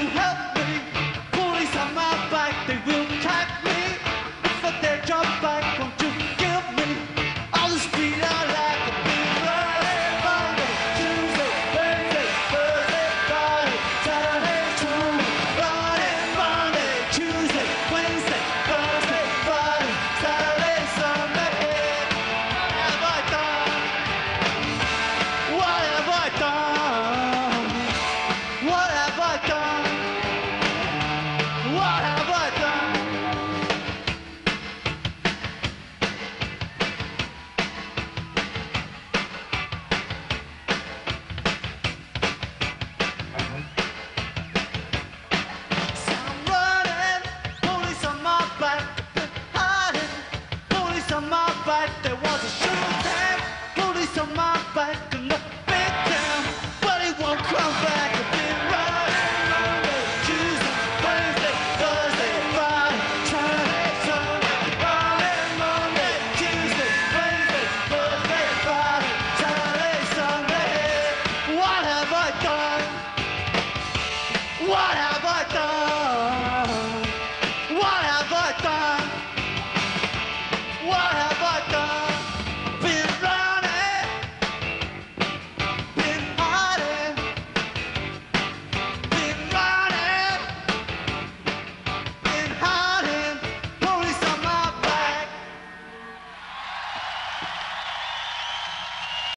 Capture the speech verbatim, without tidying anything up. you have